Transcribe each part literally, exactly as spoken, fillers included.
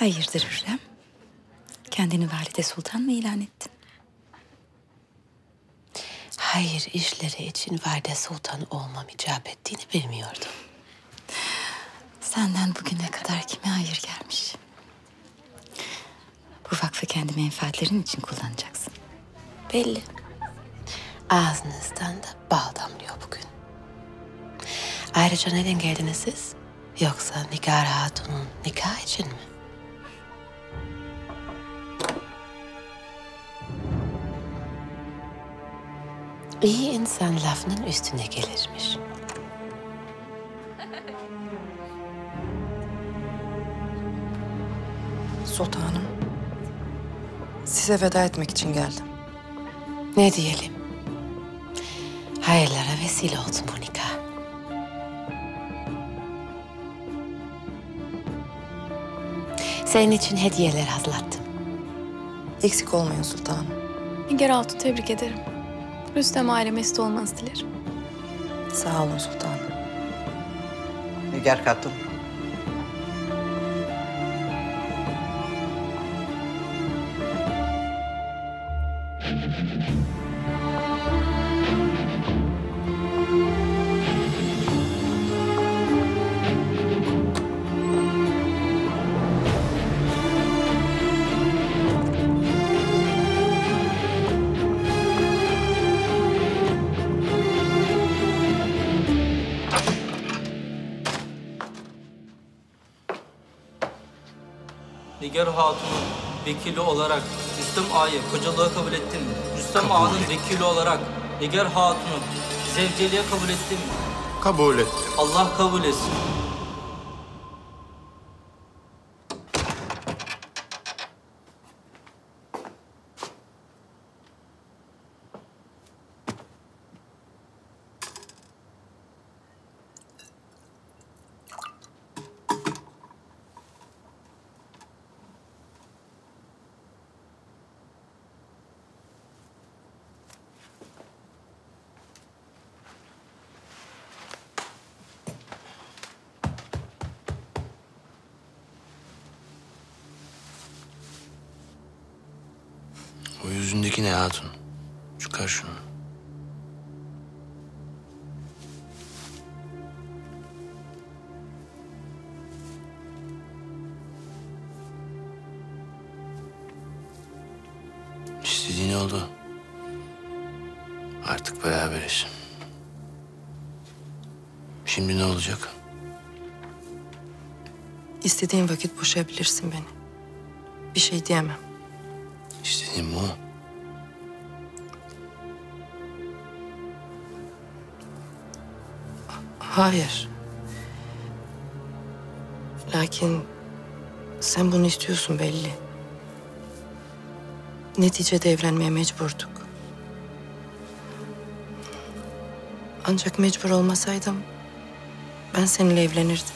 Hayırdır Rüstem? Kendini Valide Sultan mı ilan ettin? Hayır işleri için Valide Sultan olmam icap ettiğini bilmiyordum. Senden bugüne kadar kime hayır gelmiş? Bu vakfı kendi menfaatlerin için kullanacaksın. Belli. Ağzınızdan da bal damlıyor bugün. Ayrıca neden geldiniz siz? Yoksa Nigar Hatun'un nikahı için mi? İyi insan lafının üstüne gelirmiş. Sultanım, size veda etmek için geldim. Ne diyelim? Hayırlara vesile olsun bu nikah. Senin için hediyeler hazırlattım. Eksik olmayın sultanım. Nigar Hatun'u tebrik ederim. Rüstem aile mesut olmanızı dilerim. Sağ olun sultanım. Nigar Hatun. Nigar Hatun'un vekili olarak Rüstem Ağa'yı kocalığa kabul ettin mi? Rüstem Ağa'nın vekili olarak Nigar Hatun'u zevceliğe kabul ettin mi? Kabul ettim. Allah kabul etsin. Yüzündeki ne hatun? Çıkar şunu. İstediğin oldu. Artık beraberiz. Şimdi ne olacak? İstediğin vakit boşayabilirsin beni. Bir şey diyemem. İstediğin bu. Hayır. Lakin sen bunu istiyorsun belli. Neticede evlenmeye mecburduk. Ancak mecbur olmasaydım ben seninle evlenirdim.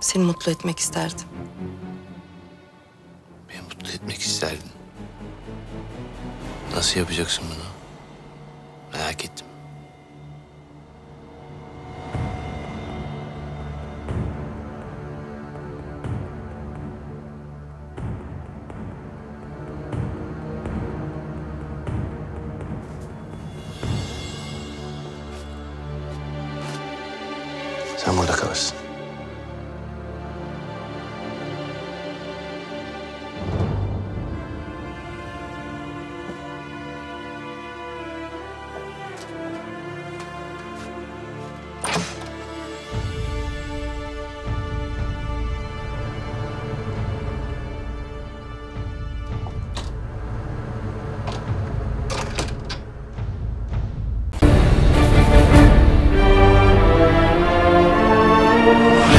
Seni mutlu etmek isterdim. Beni mutlu etmek isterdin. Nasıl yapacaksın bunu? Merak ettim. Sen burada kalırsın. Oh,